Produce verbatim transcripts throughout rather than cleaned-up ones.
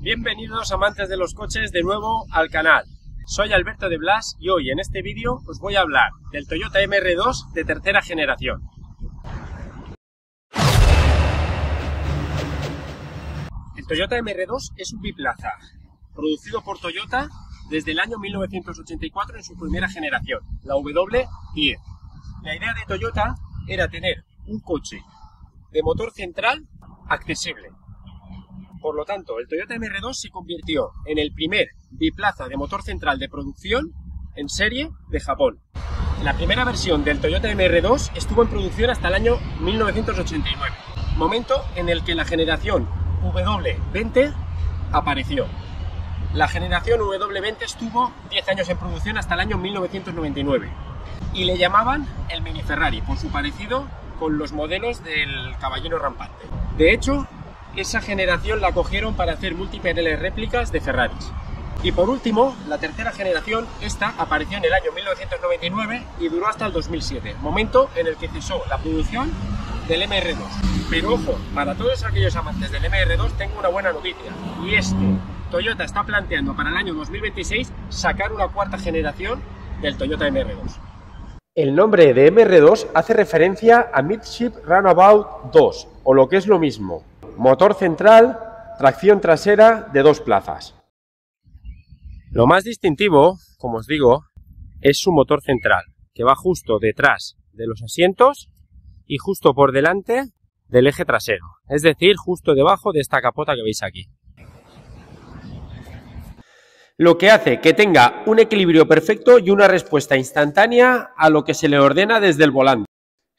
Bienvenidos amantes de los coches de nuevo al canal. Soy Alberto de Blas y hoy en este vídeo os voy a hablar del Toyota M R dos de tercera generación. El Toyota M R dos es un biplaza, producido por Toyota desde el año mil novecientos ochenta y cuatro en su primera generación, la W diez. La idea de Toyota era tener un coche de motor central accesible. Por lo tanto, el Toyota M R dos se convirtió en el primer biplaza de motor central de producción en serie de Japón. La primera versión del Toyota M R dos estuvo en producción hasta el año mil novecientos ochenta y nueve, momento en el que la generación W veinte apareció. La generación W veinte estuvo diez años en producción hasta el año mil novecientos noventa y nueve y le llamaban el Mini Ferrari por su parecido con los modelos del Caballero Rampante. De hecho, esa generación la cogieron para hacer múltiples réplicas de Ferraris. Y por último, la tercera generación, esta, apareció en el año mil novecientos noventa y nueve y duró hasta el dos mil siete, momento en el que cesó la producción del M R dos. Pero ojo, para todos aquellos amantes del M R dos tengo una buena noticia, y es que Toyota está planteando para el año dos mil veintiséis sacar una cuarta generación del Toyota M R dos. El nombre de M R dos hace referencia a Midship Runabout dos, o lo que es lo mismo, motor central, tracción trasera de dos plazas. Lo más distintivo, como os digo, es su motor central, que va justo detrás de los asientos y justo por delante del eje trasero, es decir, justo debajo de esta capota que veis aquí. Lo que hace que tenga un equilibrio perfecto y una respuesta instantánea a lo que se le ordena desde el volante.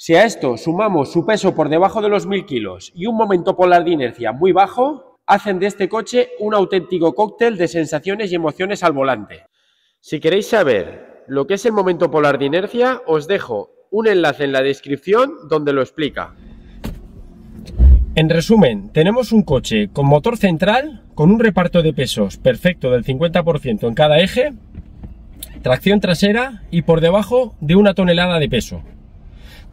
Si a esto sumamos su peso por debajo de los mil kilos y un momento polar de inercia muy bajo, hacen de este coche un auténtico cóctel de sensaciones y emociones al volante. Si queréis saber lo que es el momento polar de inercia, os dejo un enlace en la descripción donde lo explica. En resumen, tenemos un coche con motor central, con un reparto de pesos perfecto del cincuenta por ciento en cada eje, tracción trasera y por debajo de una tonelada de peso.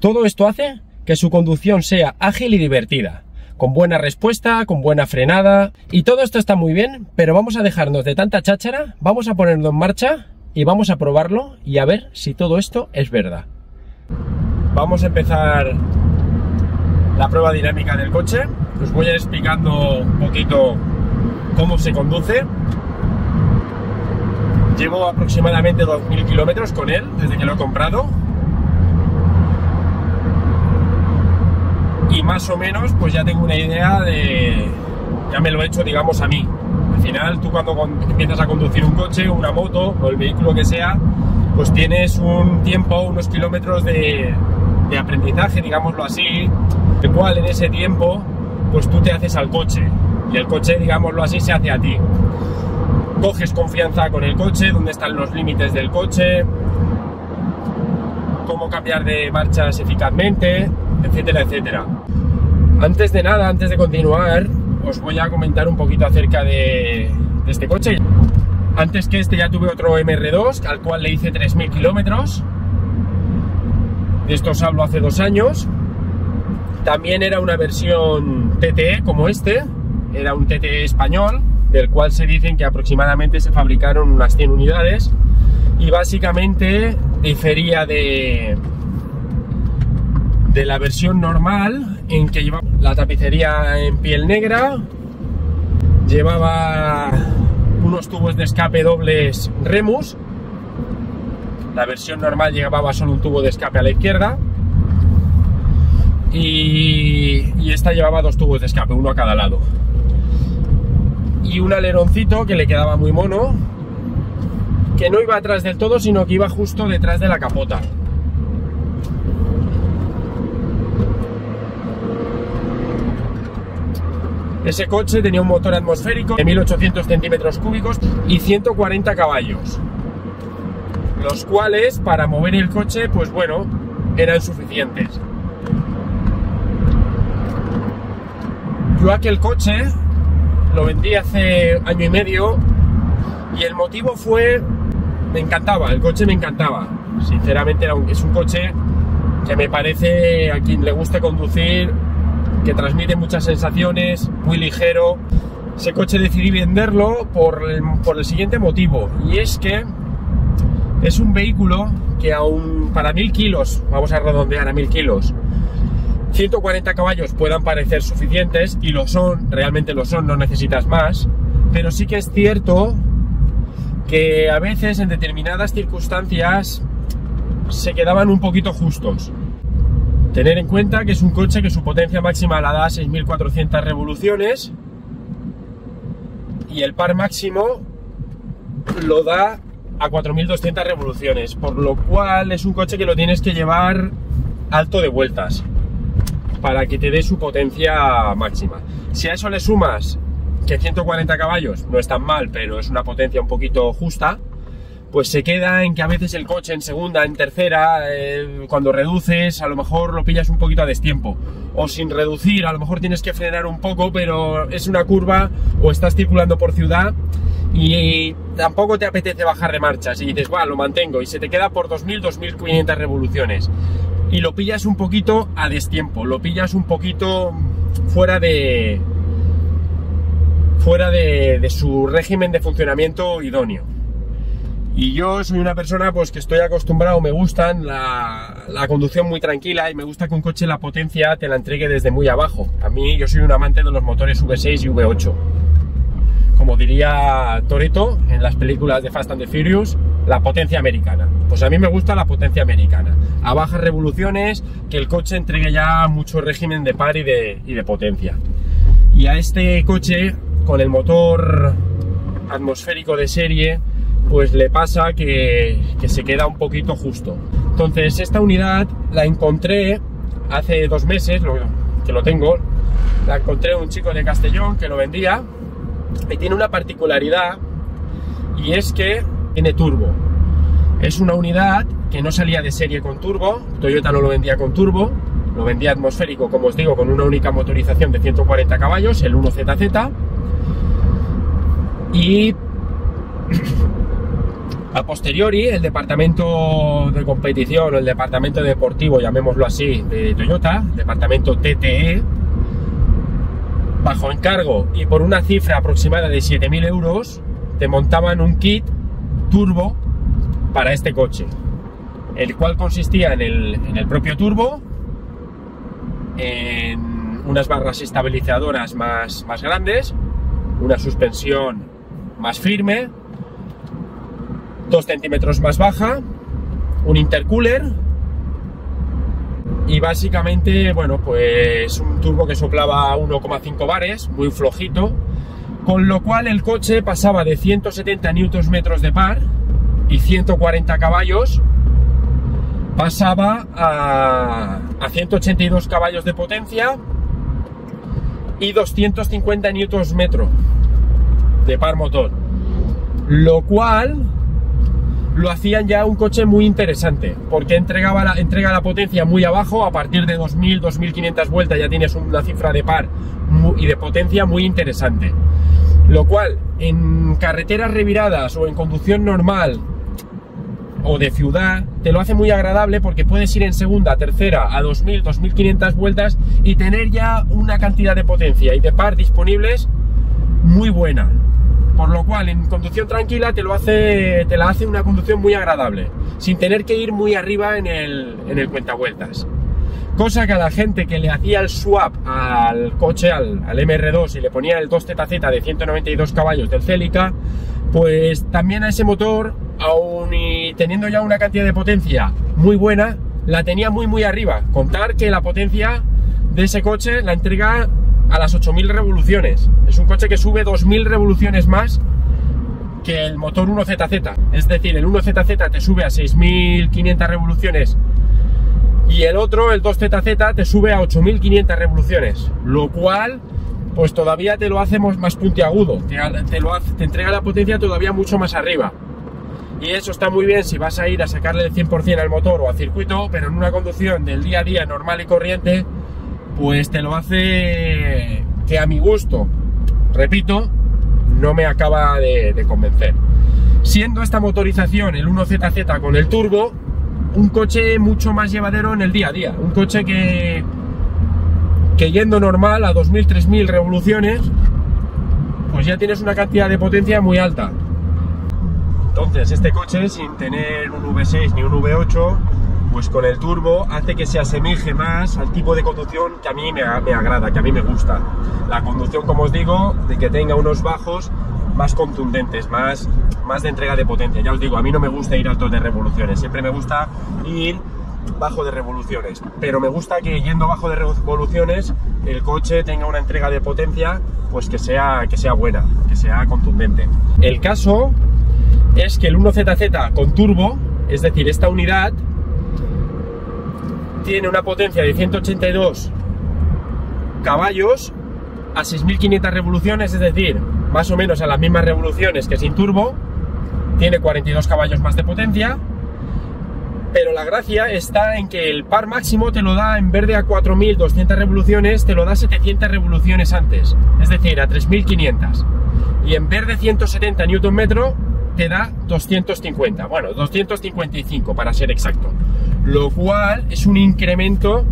Todo esto hace que su conducción sea ágil y divertida, con buena respuesta, con buena frenada. Y todo esto está muy bien, pero vamos a dejarnos de tanta cháchara, vamos a ponerlo en marcha y vamos a probarlo y a ver si todo esto es verdad. Vamos a empezar la prueba dinámica del coche. Os voy a ir explicando un poquito cómo se conduce. Llevo aproximadamente dos mil kilómetros con él desde que lo he comprado. Y más o menos pues ya tengo una idea de... ya me lo he hecho, digamos, a mí. Al final tú cuando empiezas a conducir un coche, una moto o el vehículo que sea, pues tienes un tiempo, unos kilómetros de, de aprendizaje, digámoslo así, el cual en ese tiempo pues tú te haces al coche y el coche, digámoslo así, se hace a ti. Coges confianza con el coche, dónde están los límites del coche, cómo cambiar de marchas eficazmente, etcétera, etcétera. Antes de nada, antes de continuar, os voy a comentar un poquito acerca de, de este coche. Antes que este ya tuve otro M R dos, al cual le hice tres mil kilómetros. De esto os hablo hace dos años. También era una versión T T E como este, era un T T E español, del cual se dicen que aproximadamente se fabricaron unas cien unidades y básicamente difería de... de la versión normal, en que llevaba la tapicería en piel negra, llevaba unos tubos de escape dobles Remus. La versión normal llevaba solo un tubo de escape a la izquierda y, y esta llevaba dos tubos de escape, uno a cada lado, y un aleroncito que le quedaba muy mono, que no iba atrás del todo, sino que iba justo detrás de la capota. Ese coche tenía un motor atmosférico de mil ochocientos centímetros cúbicos y ciento cuarenta caballos, los cuales para mover el coche, pues bueno, eran suficientes. Yo aquel coche lo vendí hace año y medio y el motivo fue... me encantaba, el coche me encantaba. Sinceramente era un, es un coche que me parece, a quien le guste conducir, que transmite muchas sensaciones, muy ligero, ese coche decidí venderlo por el, por el siguiente motivo, y es que es un vehículo que aún para mil kilos, vamos a redondear a mil kilos, ciento cuarenta caballos puedan parecer suficientes, y lo son, realmente lo son, no necesitas más, pero sí que es cierto que a veces en determinadas circunstancias se quedaban un poquito justos. Tener en cuenta que es un coche que su potencia máxima la da a seis mil cuatrocientas revoluciones y el par máximo lo da a cuatro mil doscientas revoluciones, por lo cual es un coche que lo tienes que llevar alto de vueltas para que te dé su potencia máxima. Si a eso le sumas que ciento cuarenta caballos no es tan mal, pero es una potencia un poquito justa, pues se queda en que a veces el coche en segunda, en tercera, eh, cuando reduces, a lo mejor lo pillas un poquito a destiempo. O sin reducir, a lo mejor tienes que frenar un poco, pero es una curva o estás circulando por ciudad y tampoco te apetece bajar de marchas. Y dices, va, lo mantengo, y se te queda por dos mil, dos mil quinientas revoluciones. Y lo pillas un poquito a destiempo, lo pillas un poquito fuera de fuera de, de su régimen de funcionamiento idóneo. Y yo soy una persona pues que estoy acostumbrado, me gustan la, la conducción muy tranquila, y me gusta que un coche la potencia te la entregue desde muy abajo. A mí, yo soy un amante de los motores V seis y V ocho. Como diría Toretto en las películas de Fast and the Furious, la potencia americana. Pues a mí me gusta la potencia americana, a bajas revoluciones, que el coche entregue ya mucho régimen de par y de, y de potencia. Y a este coche, con el motor atmosférico de serie, pues le pasa que, que se queda un poquito justo. Entonces, esta unidad la encontré hace dos meses, lo, que lo tengo, la encontré un chico de Castellón que lo vendía, y tiene una particularidad, y es que tiene turbo. Es una unidad que no salía de serie con turbo, Toyota no lo vendía con turbo, lo vendía atmosférico, como os digo, con una única motorización de ciento cuarenta caballos, el uno Z Z, y a posteriori el departamento de competición, o el departamento deportivo, llamémoslo así, de Toyota, departamento T T E, bajo encargo y por una cifra aproximada de siete mil euros, te montaban un kit turbo para este coche, el cual consistía en el, en el propio turbo, en unas barras estabilizadoras más, más grandes, una suspensión más firme, dos centímetros más baja, un intercooler, y básicamente, bueno, pues un turbo que soplaba a uno coma cinco bares, muy flojito, con lo cual el coche pasaba de ciento setenta Nm de par y ciento cuarenta caballos, pasaba a, a ciento ochenta y dos caballos de potencia y doscientos cincuenta Nm de par motor, lo cual lo hacían ya un coche muy interesante, porque entregaba la, entrega la potencia muy abajo. A partir de dos mil, dos mil quinientas vueltas ya tienes una cifra de par y de potencia muy interesante, lo cual en carreteras reviradas o en conducción normal o de ciudad te lo hace muy agradable, porque puedes ir en segunda, tercera a dos mil, dos mil quinientas vueltas y tener ya una cantidad de potencia y de par disponibles muy buena. Por lo cual, en conducción tranquila te, lo hace, te la hace una conducción muy agradable, sin tener que ir muy arriba en el, en el cuentavueltas. Cosa que a la gente que le hacía el swap al coche, al, al M R dos, y le ponía el dos Z Z de ciento noventa y dos caballos del Celica, pues también a ese motor, aun y teniendo ya una cantidad de potencia muy buena, la tenía muy muy arriba. Contar que la potencia de ese coche la entrega a las ocho mil revoluciones. Es un coche que sube dos mil revoluciones más que el motor uno Z Z. Es decir, el uno Z Z te sube a seis mil quinientas revoluciones y el otro, el dos Z Z, te sube a ocho mil quinientas revoluciones, lo cual pues todavía te lo hacemos más puntiagudo, te, te, lo hace, te entrega la potencia todavía mucho más arriba. Y eso está muy bien si vas a ir a sacarle el cien por cien al motor o al circuito, pero en una conducción del día a día normal y corriente, pues te lo hace que, a mi gusto, repito, no me acaba de, de convencer. Siendo esta motorización, el uno Z Z con el turbo, un coche mucho más llevadero en el día a día. Un coche que, que yendo normal a dos mil, tres mil revoluciones, pues ya tienes una cantidad de potencia muy alta. Entonces este coche, sin tener un V seis ni un V ocho, pues con el turbo hace que se asemeje más al tipo de conducción que a mí me, me agrada, que a mí me gusta. La conducción, como os digo, de que tenga unos bajos más contundentes, más, más de entrega de potencia. Ya os digo, a mí no me gusta ir alto de revoluciones, siempre me gusta ir bajo de revoluciones, pero me gusta que yendo bajo de revoluciones el coche tenga una entrega de potencia pues que sea, que sea buena, que sea contundente. El caso es que el uno Z Z con turbo, es decir, esta unidad tiene una potencia de ciento ochenta y dos caballos a seis mil quinientas revoluciones, es decir, más o menos a las mismas revoluciones que sin turbo, tiene cuarenta y dos caballos más de potencia, pero la gracia está en que el par máximo te lo da, en verde a cuatro mil doscientas revoluciones, te lo da setecientas revoluciones antes, es decir, a tres mil quinientas, y en verde ciento setenta Nm te da doscientos cincuenta, bueno, doscientos cincuenta y cinco para ser exacto, lo cual es un incremento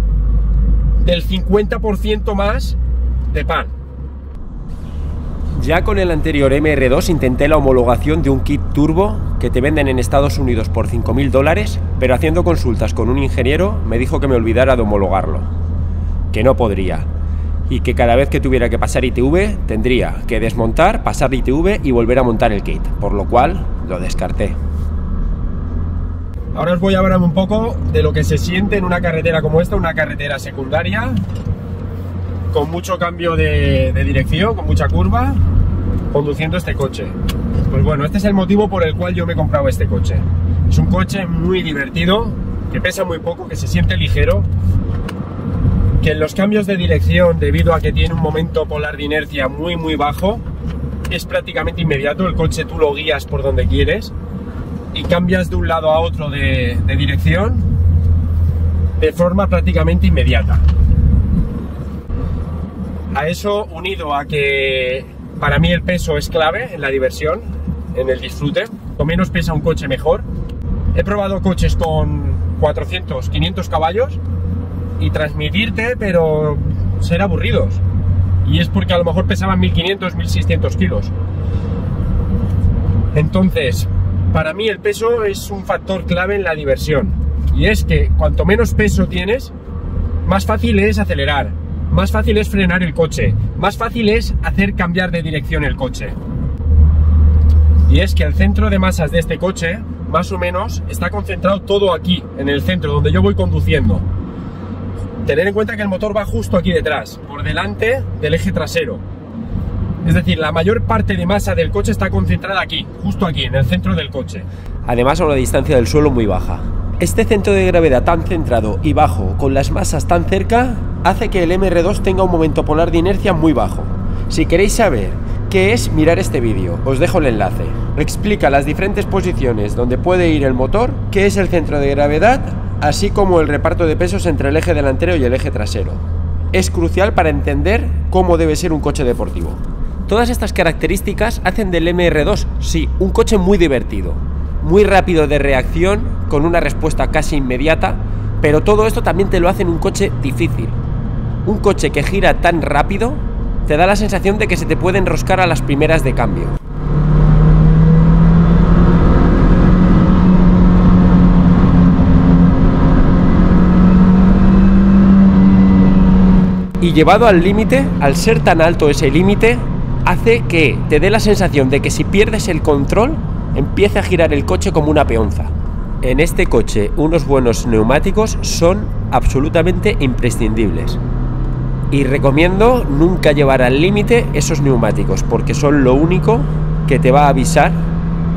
del cincuenta por ciento más de par. Ya con el anterior M R dos intenté la homologación de un kit turbo que te venden en Estados Unidos por cinco mil dólares, pero haciendo consultas con un ingeniero me dijo que me olvidara de homologarlo, que no podría, y que cada vez que tuviera que pasar I T V tendría que desmontar, pasar I T V y volver a montar el kit, por lo cual lo descarté. Ahora os voy a hablar un poco de lo que se siente en una carretera como esta, una carretera secundaria, con mucho cambio de, de dirección, con mucha curva, conduciendo este coche. Pues bueno, este es el motivo por el cual yo me he comprado este coche. Es un coche muy divertido, que pesa muy poco, que se siente ligero, que en los cambios de dirección, debido a que tiene un momento polar de inercia muy muy bajo, es prácticamente inmediato. El coche tú lo guías por donde quieres y cambias de un lado a otro de, de dirección de forma prácticamente inmediata. A eso, unido a que para mí el peso es clave en la diversión, en el disfrute, con menos pesa un coche mejor. He probado coches con cuatrocientos, quinientos caballos y transmitirte, pero ser aburridos, y es porque a lo mejor pesaban mil quinientos, mil seiscientos kilos. Entonces, para mí el peso es un factor clave en la diversión, y es que cuanto menos peso tienes, más fácil es acelerar, más fácil es frenar el coche, más fácil es hacer cambiar de dirección el coche. Y es que el centro de masas de este coche, más o menos, está concentrado todo aquí, en el centro, donde yo voy conduciendo. Tener en cuenta que el motor va justo aquí detrás, por delante del eje trasero. Es decir, la mayor parte de masa del coche está concentrada aquí, justo aquí, en el centro del coche. Además, a una distancia del suelo muy baja. Este centro de gravedad tan centrado y bajo, con las masas tan cerca, hace que el M R dos tenga un momento polar de inercia muy bajo. Si queréis saber qué es, mirar este vídeo, os dejo el enlace. Explica las diferentes posiciones donde puede ir el motor, qué es el centro de gravedad, así como el reparto de pesos entre el eje delantero y el eje trasero. Es crucial para entender cómo debe ser un coche deportivo. Todas estas características hacen del M R dos, sí, un coche muy divertido, muy rápido de reacción, con una respuesta casi inmediata, pero todo esto también te lo hace en un coche difícil. Un coche que gira tan rápido te da la sensación de que se te puede enroscar a las primeras de cambio. Y llevado al límite, al ser tan alto ese límite, hace que te dé la sensación de que si pierdes el control, empieza a girar el coche como una peonza. En este coche, unos buenos neumáticos son absolutamente imprescindibles. Y recomiendo nunca llevar al límite esos neumáticos, porque son lo único que te va a avisar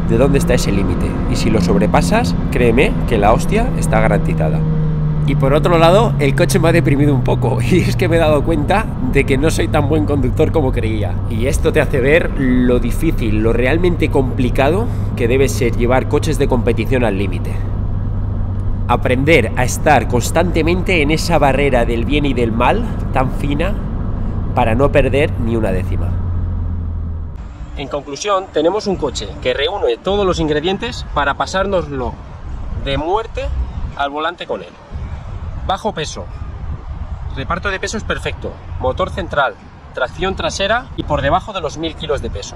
de dónde está ese límite. Y si lo sobrepasas, créeme que la hostia está garantizada. Y por otro lado, el coche me ha deprimido un poco, y es que me he dado cuenta de que no soy tan buen conductor como creía. Y esto te hace ver lo difícil, lo realmente complicado que debe ser llevar coches de competición al límite. Aprender a estar constantemente en esa barrera del bien y del mal tan fina para no perder ni una décima. En conclusión, tenemos un coche que reúne todos los ingredientes para pasárnoslo de muerte al volante con él. Bajo peso, reparto de pesos perfecto, motor central, tracción trasera y por debajo de los mil kilos de peso.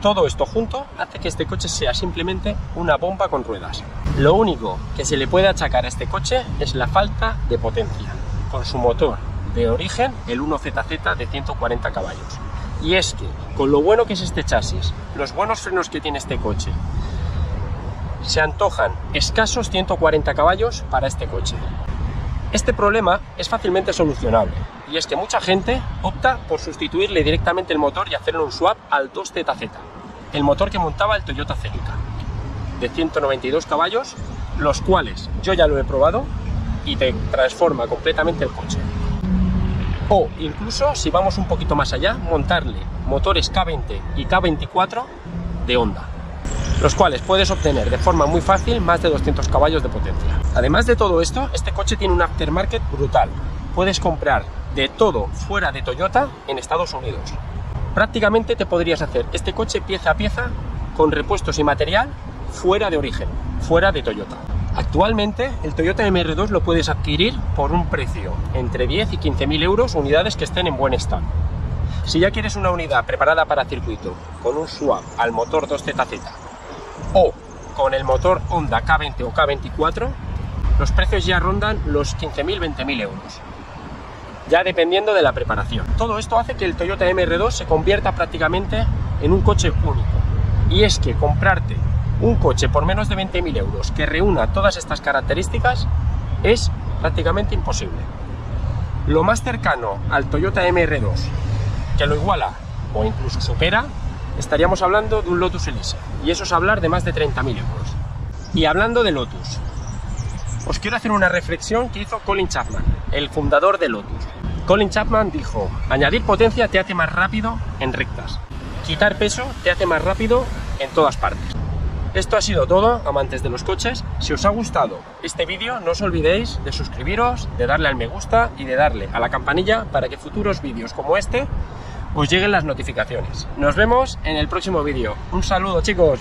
Todo esto junto hace que este coche sea simplemente una bomba con ruedas. Lo único que se le puede achacar a este coche es la falta de potencia, con su motor de origen, el uno Z Z de ciento cuarenta caballos. Y es que, con lo bueno que es este chasis, los buenos frenos que tiene este coche, se antojan escasos ciento cuarenta caballos para este coche. Este problema es fácilmente solucionable, y es que mucha gente opta por sustituirle directamente el motor y hacerle un swap al dos Z Z, el motor que montaba el Toyota Celica, de ciento noventa y dos caballos, los cuales yo ya lo he probado y te transforma completamente el coche. O incluso, si vamos un poquito más allá, montarle motores K veinte y K veinticuatro de Honda, los cuales puedes obtener de forma muy fácil más de doscientos caballos de potencia. Además de todo esto, este coche tiene un aftermarket brutal. Puedes comprar de todo fuera de Toyota en Estados Unidos. Prácticamente te podrías hacer este coche pieza a pieza con repuestos y material fuera de origen, fuera de Toyota. Actualmente el Toyota M R dos lo puedes adquirir por un precio entre diez y quince mil euros, unidades que estén en buen estado. Si ya quieres una unidad preparada para circuito con un swap al motor dos Z Z o con el motor Honda K veinte o K veinticuatro, los precios ya rondan los quince mil a veinte mil euros, ya dependiendo de la preparación. Todo esto hace que el Toyota M R dos se convierta prácticamente en un coche único, y es que comprarte un coche por menos de veinte mil euros que reúna todas estas características es prácticamente imposible. Lo más cercano al Toyota M R dos que lo iguala o incluso supera, estaríamos hablando de un Lotus Elise, y eso es hablar de más de treinta mil euros. Y hablando de Lotus, os quiero hacer una reflexión que hizo Colin Chapman, el fundador de Lotus. Colin Chapman dijo: añadir potencia te hace más rápido en rectas, quitar peso te hace más rápido en todas partes. Esto ha sido todo, amantes de los coches. Si os ha gustado este vídeo, no os olvidéis de suscribiros, de darle al me gusta y de darle a la campanilla para que futuros vídeos como este os lleguen las notificaciones. Nos vemos en el próximo vídeo. Un saludo, chicos.